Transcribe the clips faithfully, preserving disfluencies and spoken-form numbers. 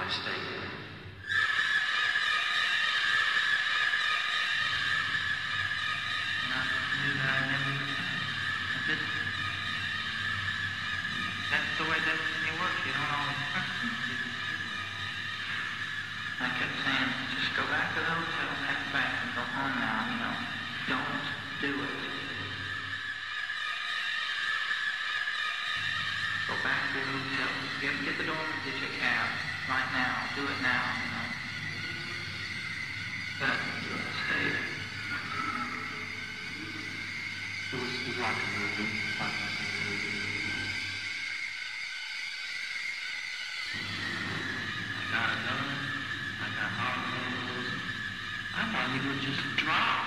my state. And I knew that I never, I didn't. That's the way that it works. You don't always question it. I kept saying, just go back to the hotel, pack back, and go home now, you know. Don't do it. Go back to the hotel. Get, get the dorm and get your cab right now. Do it now, you know. But I stayed. It was, it was like a movie. Like a movie. I got a gun. I got all of those. I thought he would just drop.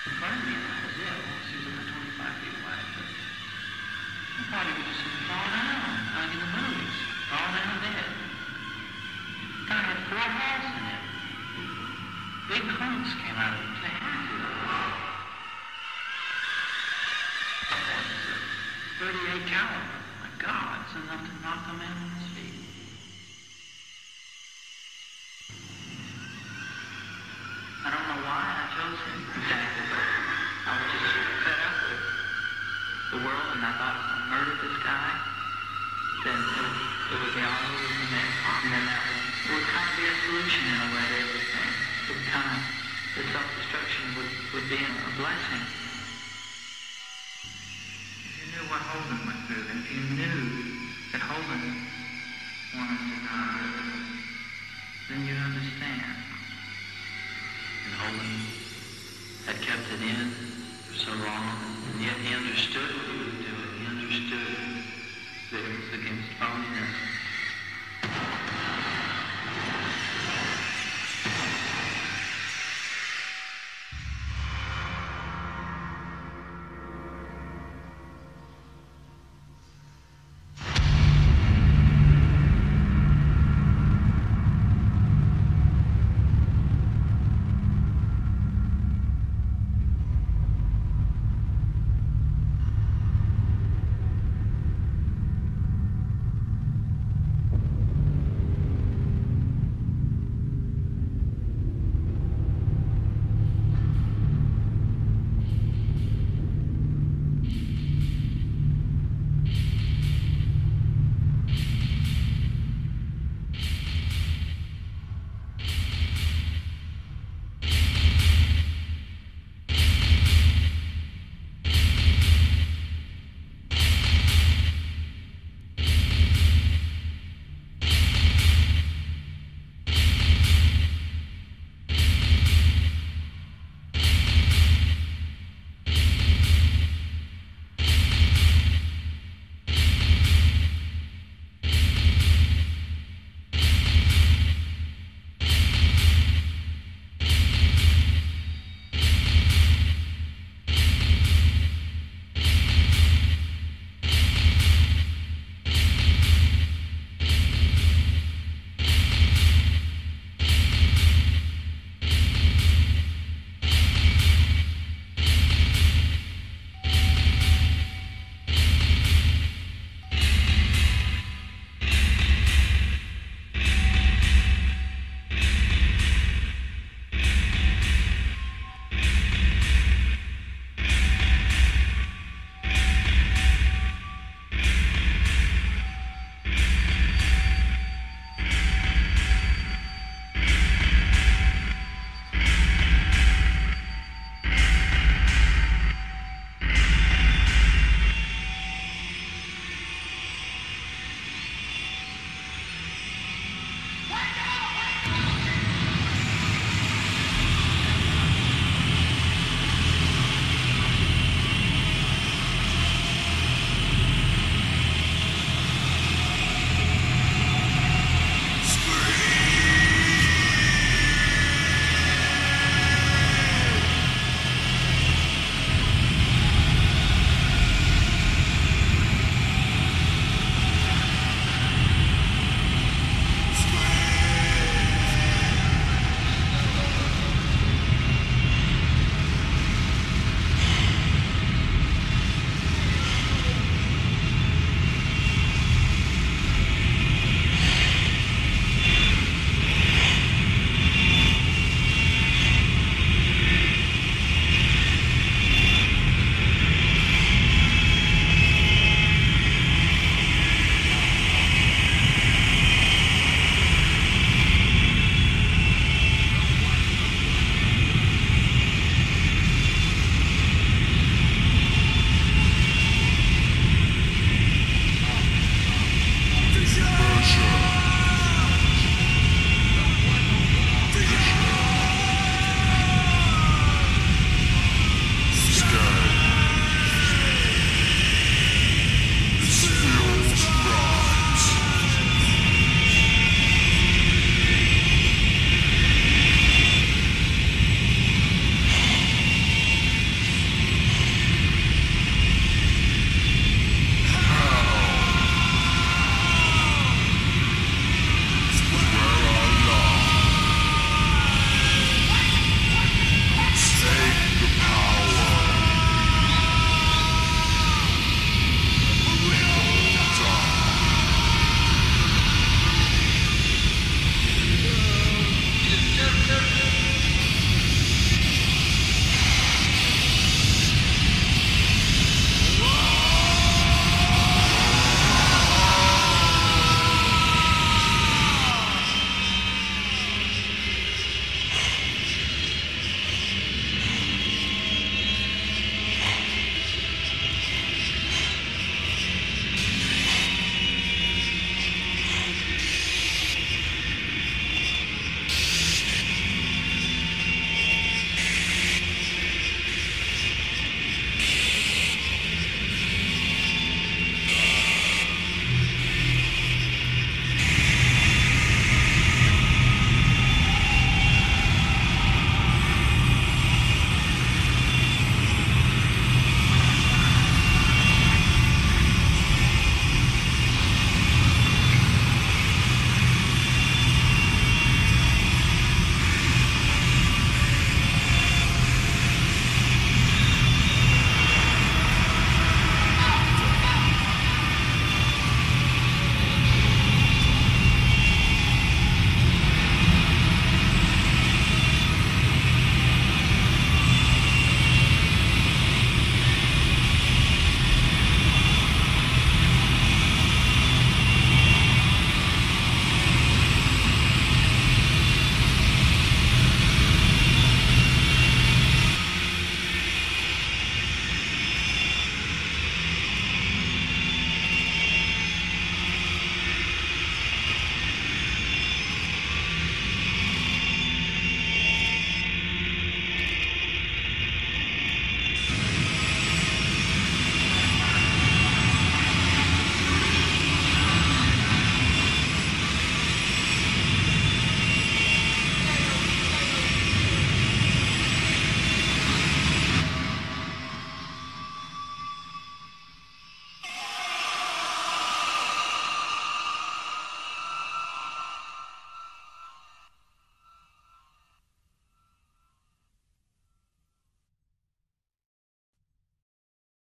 He burned me when I was ill. She was only twenty-five feet away. I thought he would just fall down, like in the movies. Fall down dead. God had four holes in him. Big clumps came out of him. They had to. thirty-eight caliber. My God, it's enough to knock a man on his feet. I don't know why I chose him. I was just fed up with the world, and I thought if I murdered this guy, then it would, it would be all over, and then, and then that would, it would kind of be a solution in a way to everything. It would kind of, the self-destruction would, would be a blessing. If you knew what Holden went through, then if you knew that Holden wanted to die, then you'd understand. And Holman had kept it in for so long, and yet he understood